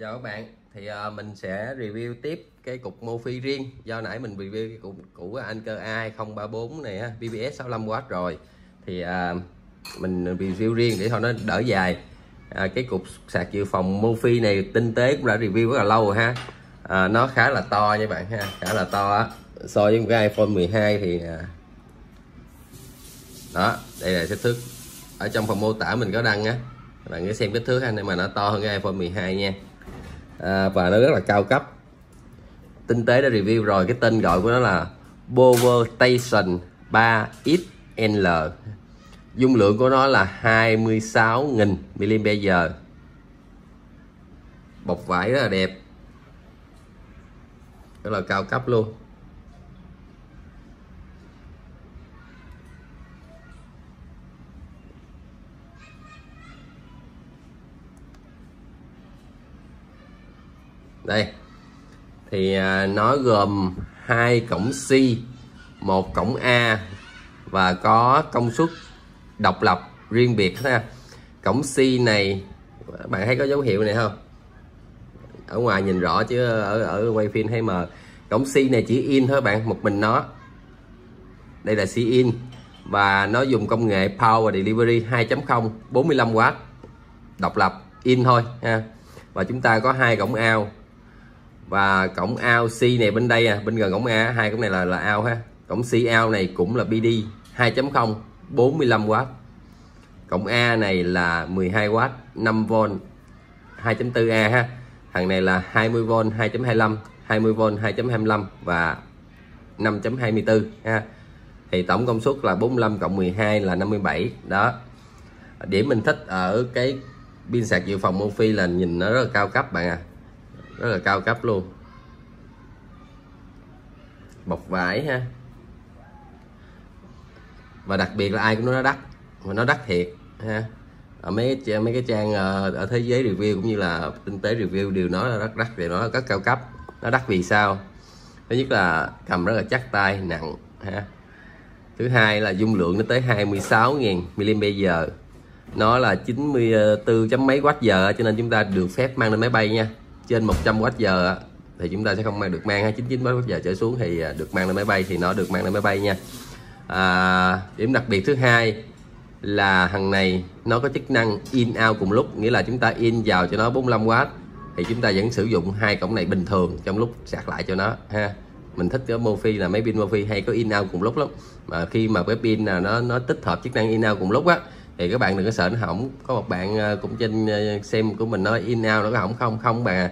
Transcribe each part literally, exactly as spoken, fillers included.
Chào các bạn, thì uh, mình sẽ review tiếp cái cục Mophie riêng. Do nãy mình review cái cục của Anker A hai không ba bốn này ha, bê pê ét sáu mươi lăm oát rồi. Thì uh, mình review riêng để cho nó đỡ dài. À, cái cục sạc dự phòng Mophie này tinh tế cũng đã review rất là lâu rồi ha. À, nó khá là to nha bạn ha, khá là to á. So với cái iPhone mười hai thì đó, đây là kích thước ở trong phần mô tả mình có đăng á. Bạn cứ xem kích thước ha, nhưng mà nó to hơn cái iPhone mười hai nha. À, và nó rất là cao cấp, tinh tế đã review rồi. Cái tên gọi của nó là PowerStation ba X L, dung lượng của nó là hai mươi sáu nghìn mi li am pe giờ, bọc vải rất là đẹp, rất là cao cấp luôn. Đây thì nó gồm hai cổng C, một cổng A và có công suất độc lập riêng biệt ha. Cổng C này bạn thấy có dấu hiệu này không? Ở ngoài nhìn rõ chứ ở ở quay phim hay mờ. Cổng C này chỉ in thôi bạn, một mình nó. Đây là C in và nó dùng công nghệ Power Delivery hai chấm không, bốn mươi lăm oát, độc lập in thôi ha. Và chúng ta có hai cổng out và cổng out C này bên đây à, bên gần cổng A, hai cổng này là là out ha. Cổng C out này cũng là pê đê hai chấm không, bốn mươi lăm oát. Cổng A này là mười hai oát, năm vôn, hai chấm bốn A ha. Thằng này là hai mươi vôn, hai chấm hai lăm, hai mươi vôn, hai chấm hai lăm và năm chấm hai tư ha. Thì tổng công suất là bốn mươi lăm cộng mười hai là năm mươi bảy đó. Điểm mình thích ở cái pin sạc dự phòng Mophie là nhìn nó rất là cao cấp bạn à, rất là cao cấp luôn, bọc vải ha. Và đặc biệt là ai cũng nói nó đắt, mà nó đắt thiệt ha. Ở mấy mấy cái trang ở thế giới review cũng như là tinh tế review đều nói là rất đắt, thì nó rất cao cấp. Nó đắt vì sao? Thứ nhất là cầm rất là chắc tay, nặng ha. Thứ hai là dung lượng nó tới hai mươi sáu nghìn mi li am pe giờ. Nó là chín mươi tư chấm mấy oát giờ, cho nên chúng ta được phép mang lên máy bay nha. Trên một trăm oát giờ thì chúng ta sẽ không mang được mang ha, chín mươi chín oát giờ trở xuống thì được mang lên máy bay, thì nó được mang lên máy bay nha. À, điểm đặc biệt thứ hai là thằng này nó có chức năng in out cùng lúc, nghĩa là chúng ta in vào cho nó bốn mươi lăm oát thì chúng ta vẫn sử dụng hai cổng này bình thường trong lúc sạc lại cho nó ha. Mình thích cái Mophie là mấy pin Mophie hay có in out cùng lúc lắm, mà khi mà cái pin nào nó nó tích hợp chức năng in out cùng lúc á thì các bạn đừng có sợ nó hỏng. Có một bạn cũng trên xem của mình nói in out nó có hỏng không? Không bạn à,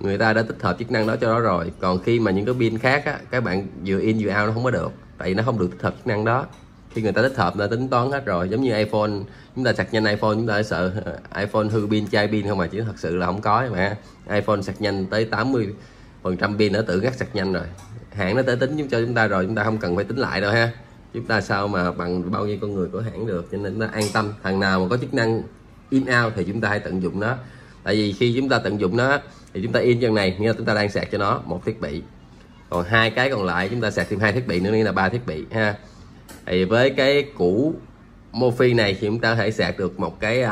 người ta đã tích hợp chức năng đó cho nó rồi. Còn khi mà những cái pin khác á, các bạn vừa in vừa out nó không có được, tại vì nó không được tích hợp chức năng đó. Khi người ta tích hợp là tính toán hết rồi, giống như iPhone, chúng ta sạc nhanh iPhone chúng ta sợ iPhone hư pin, chai pin không, mà chỉ thật sự là không có mà. iPhone sạc nhanh tới tám mươi phần trăm pin nó tự ngắt sạc nhanh rồi, hãng nó tới tính cho chúng ta rồi, chúng ta không cần phải tính lại đâu ha. Chúng ta sao mà bằng bao nhiêu con người của hãng được, cho nên nó an tâm. Thằng nào mà có chức năng in out thì chúng ta hãy tận dụng nó, tại vì khi chúng ta tận dụng nó thì chúng ta in chân này, nghĩa là chúng ta đang sạc cho nó một thiết bị, còn hai cái còn lại chúng ta sạc thêm hai thiết bị nữa, nghĩa là ba thiết bị ha. Thì với cái cũ Mophie này thì chúng ta thể sạc được một cái uh,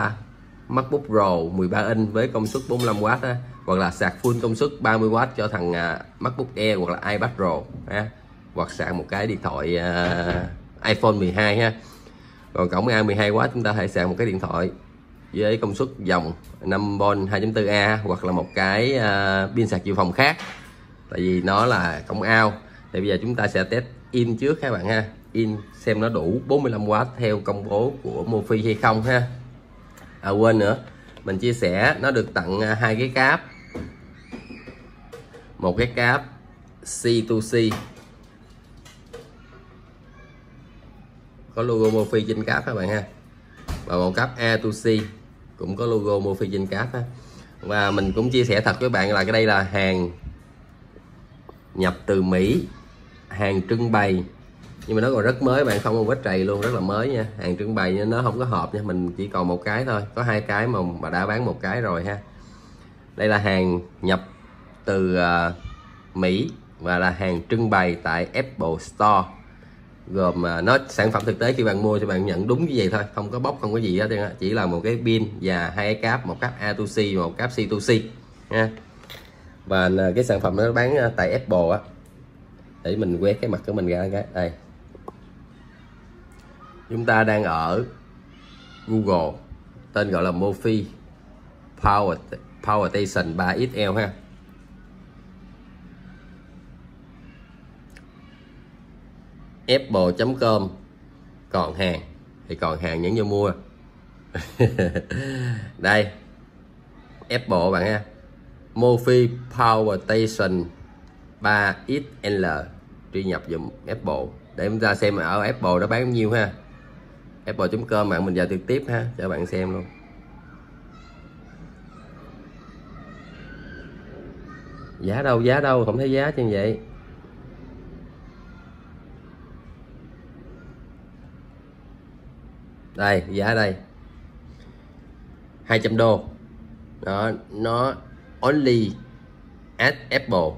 MacBook Pro mười ba inch với công suất bốn mươi lăm oát ha, hoặc là sạc full công suất ba mươi oát cho thằng uh, MacBook Air hoặc là iPad Pro ha, hoặc sạc một cái điện thoại uh, iPhone mười hai ha. Còn cổng A mười hai oát chúng ta thể sạc một cái điện thoại với công suất dòng năm vôn hai chấm bốn A, hoặc là một cái uh, pin sạc dự phòng khác, tại vì nó là cổng out. Thì bây giờ chúng ta sẽ test in trước các bạn ha, in xem nó đủ bốn mươi lăm oát theo công bố của Mophie hay không ha. À quên nữa, mình chia sẻ nó được tặng hai cái cáp, một cái cáp xê hai xê có logo Mophie trên cáp các bạn ha, và một cáp A hai xê cũng có logo Mophie trên cáp ha. Và mình cũng chia sẻ thật với bạn là cái đây là hàng nhập từ Mỹ, hàng trưng bày, nhưng mà nó còn rất mới bạn, không có vết trầy luôn, rất là mới nha. Hàng trưng bày nên nó không có hộp nha, mình chỉ còn một cái thôi, có hai cái mà mà đã bán một cái rồi ha. Đây là hàng nhập từ uh, Mỹ và là hàng trưng bày tại Apple Store, gồm uh, nó sản phẩm thực tế khi bạn mua thì bạn nhận đúng như vậy thôi, không có bóc không có gì hết, chỉ là một cái pin và hai cái cáp, một cáp A hai xê và một cáp xê hai xê ha. Và cái sản phẩm nó bán tại Apple á, để mình quét cái mặt của mình ra cái đây. Chúng ta đang ở Google, tên gọi là Mophie Power PowerStation ba X L ha. Apple chấm com còn hàng thì còn hàng, nhấn vô mua. Đây Apple bạn ha, Mophie PowerStation ba X L, truy nhập dùm Apple để chúng ta xem ở Apple nó bán bao nhiêu ha. Apple chấm com bạn, mình vào trực tiếp ha cho bạn xem luôn. Giá đâu, giá đâu, không thấy giá trên vậy. Đây, giá đây hai trăm đô. Đó, nó only at Apple,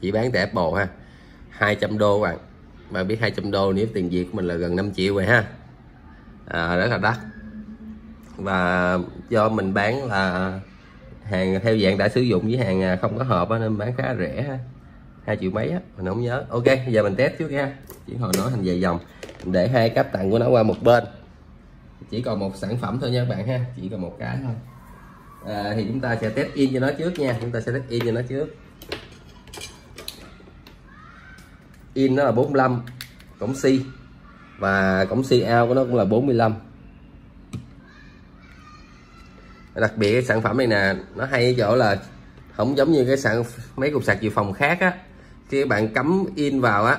chỉ bán tại Apple ha. Hai trăm đô bạn. Bạn biết hai trăm đô nếu tiền Việt của mình là gần năm triệu rồi ha. À, rất là đắt. Và do mình bán là hàng theo dạng đã sử dụng với hàng không có hộp đó, nên bán khá rẻ ha. hai triệu mấy á, mình không nhớ. Ok, giờ mình test trước ha. Chỉ hồi nói thành vài dòng. Mình để hai cáp tặng của nó qua một bên. Chỉ còn một sản phẩm thôi nha các bạn ha, chỉ còn một cái thôi. À, thì chúng ta sẽ test in cho nó trước nha, chúng ta sẽ test in cho nó trước. In nó là bốn mươi lăm cổng C, và cổng C out của nó cũng là bốn mươi lăm. Đặc biệt cái sản phẩm này nè, nó hay ở chỗ là không giống như cái sản mấy cục sạc dự phòng khác á, khi bạn cắm in vào á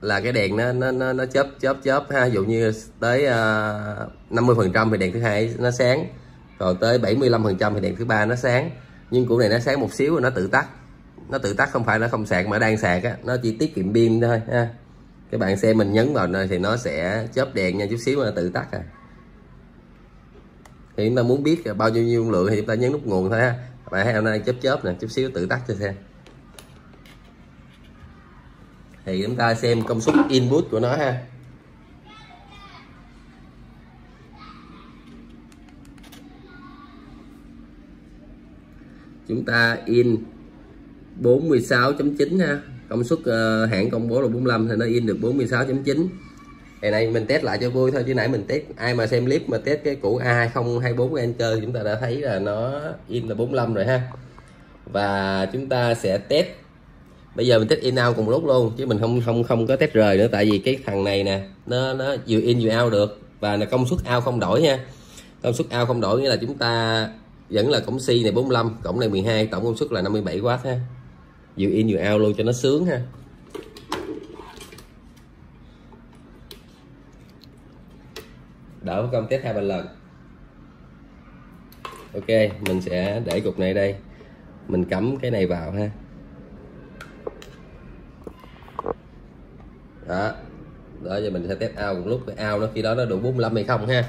là cái đèn nó nó nó, nó chớp chớp chớp ha, ví dụ như tới uh, năm mươi phần trăm thì đèn thứ hai nó sáng, rồi tới bảy mươi lăm phần trăm thì đèn thứ ba nó sáng. Nhưng củ này nó sáng một xíu rồi nó tự tắt. Nó tự tắt không phải nó không sạc mà đang sạc á, nó chỉ tiết kiệm pin thôi ha. Các bạn xem mình nhấn vào thì nó sẽ chớp đèn nha, chút xíu mà nó tự tắt à. Thì chúng ta muốn biết bao nhiêu dung lượng thì chúng ta nhấn nút nguồn thôi ha. Bạn thấy hôm nay chớp chớp nè, chút xíu tự tắt cho xem. Thì chúng ta xem công suất input của nó ha. Chúng ta in bốn mươi sáu chấm chín ha. Công suất uh, hãng công bố là bốn mươi lăm thì nó in được bốn mươi sáu chấm chín. Ngày nay mình test lại cho vui thôi, chứ nãy mình test, ai mà xem clip mà test cái củ A hai không hai bốn của Anker chúng ta đã thấy là nó in là bốn mươi lăm rồi ha. Và chúng ta sẽ test, bây giờ mình test in out cùng lúc luôn chứ mình không không không có test rời nữa, tại vì cái thằng này nè nó nó vừa in vừa out được, và là công suất out không đổi ha. Công suất out không đổi nghĩa là chúng ta vẫn là cổng C này bốn mươi lăm, cổng này mười hai, tổng công suất là năm mươi bảy oát ha. Vừa in vừa out luôn cho nó sướng ha. Đỡ công test hai ba lần. Ok, mình sẽ để cục này đây. Mình cắm cái này vào ha. Đó. Đó, giờ mình sẽ test out một lúc, cái out nó khi đó nó đủ bốn mươi lăm hay không ha.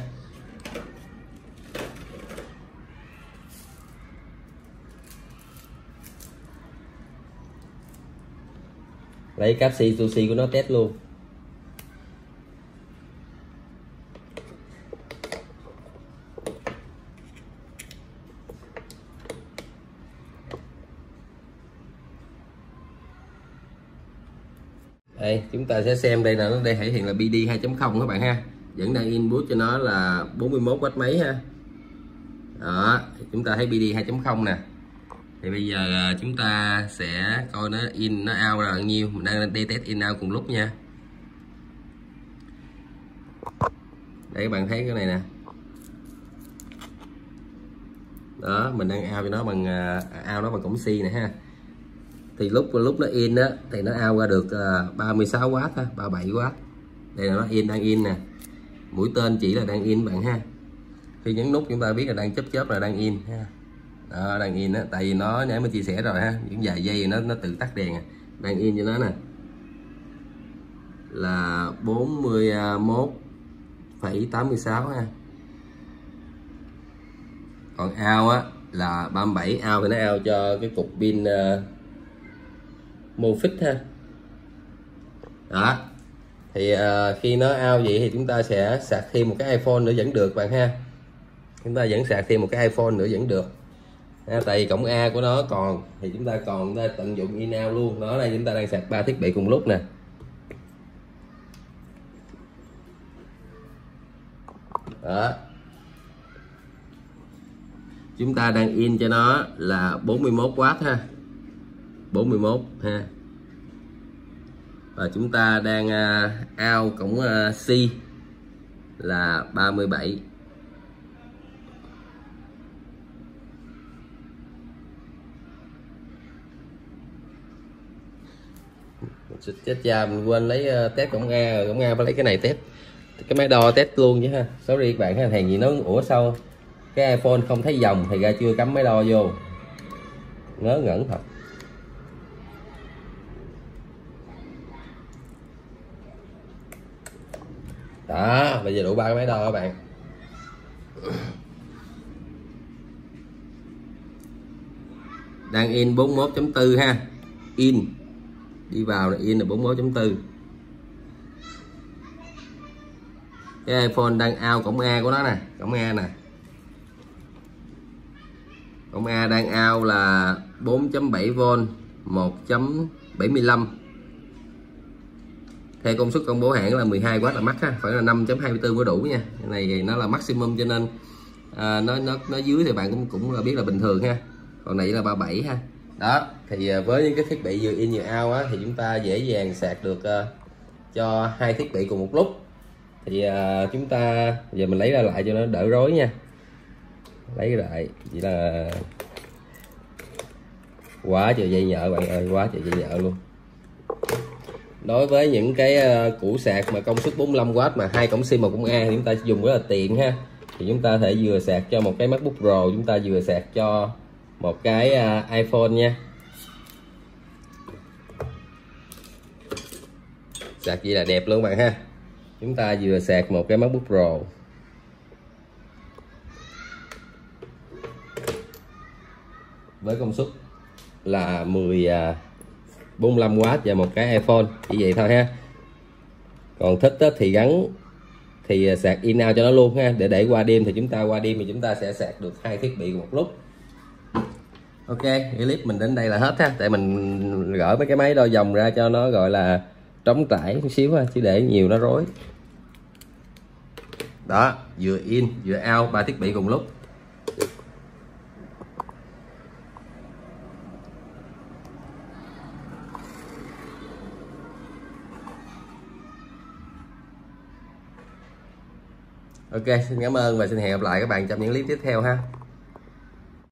Lấy cáp C hai C của nó test luôn. Đây, chúng ta sẽ xem đây là nó đây thể hiện là pê đê hai chấm không các bạn ha. Vẫn đang input cho nó là bốn mươi mốt oát mấy ha. Đó, chúng ta thấy pê đê hai chấm không nè. Thì bây giờ chúng ta sẽ coi nó in nó out là bao nhiêu. Mình đang đi test in out cùng lúc nha. Đây các bạn thấy cái này nè. Đó, mình đang out cho nó bằng out nó bằng cổng C này ha. Thì lúc lúc nó in á thì nó out ra được ba mươi sáu oát ha, ba mươi bảy oát. Đây là nó in đang in nè. Mũi tên chỉ là đang in bạn ha. Khi nhấn nút chúng ta biết là đang chớp chớp là đang in ha. Đó, đang in đó, tại vì nó nãy mới chia sẻ rồi ha, những vài giây nó nó tự tắt đèn à. Đang in cho nó nè là bốn mươi mốt phẩy tám mươi sáu ha, còn out á là ba mươi bảy, out thì nó out cho cái cục pin uh, Mophie ha. Đó thì uh, khi nó out vậy thì chúng ta sẽ sạc thêm một cái iPhone nữa vẫn được bạn ha, chúng ta vẫn sạc thêm một cái iPhone nữa vẫn được. à, tại vì cổng A của nó còn thì chúng ta còn ta tận dụng in-out luôn. Đó là chúng ta đang sạc ba thiết bị cùng lúc nè. Đó, chúng ta đang in cho nó là bốn mươi mốt oát ha, bốn mươi mốt ha. Và chúng ta đang out cổng C là ba mươi bảy. Chết cha, mình quên lấy test cổng A rồi, cổng A phải lấy cái này test. Cái máy đo test luôn chứ ha. Sorry các bạn ha, hàng gì nó ủa sao cái iPhone không thấy dòng, thì ra chưa cắm máy đo vô. Ngớ ngẩn thật. Đó, bây giờ đủ ba cái máy đo các bạn. Đang in bốn mươi mốt chấm bốn ha. In. Đi vào là in là bốn mươi mốt chấm bốn. Cái iPhone đang out cổng A của nó nè, cổng A nè. Cổng A đang out là bốn chấm bảy vôn, một chấm bảy mươi lăm. Theo công suất công bố hãng là mười hai oát là max ha, phải là năm chấm hai mươi tư mới đủ nha. Cái này thì nó là maximum cho nên à, nó nó nó dưới thì bạn cũng cũng là biết là bình thường ha. Còn này là ba mươi bảy ha. Đó, thì với những cái thiết bị vừa in vừa out á, thì chúng ta dễ dàng sạc được uh, cho hai thiết bị cùng một lúc. Thì uh, chúng ta giờ mình lấy ra lại cho nó đỡ rối nha. Lấy lại, chỉ là quá trời dây nhợ bạn ơi, quá trời dây nhợ luôn. Đối với những cái củ sạc mà công suất bốn mươi lăm oát mà hai cổng C một cổng A thì chúng ta dùng rất là tiện ha. Thì chúng ta thể vừa sạc cho một cái MacBook Pro, chúng ta vừa sạc cho một cái iPhone nha. Sạc gì là đẹp luôn bạn ha. Chúng ta vừa sạc một cái MacBook Pro. Với công suất là mười bốn mươi lăm oát và một cái iPhone, chỉ vậy thôi ha. Còn thích thì gắn thì sạc in out cho nó luôn ha, để để qua đêm thì chúng ta qua đêm thì chúng ta sẽ sạc được hai thiết bị một lúc. Ok, clip mình đến đây là hết ha, tại mình gỡ mấy cái máy đo dòng ra cho nó gọi là trống trải chút xíu ha, chứ để nhiều nó rối. Đó, vừa in vừa out ba thiết bị cùng lúc. Ok, xin cảm ơn và xin hẹn gặp lại các bạn trong những clip tiếp theo ha.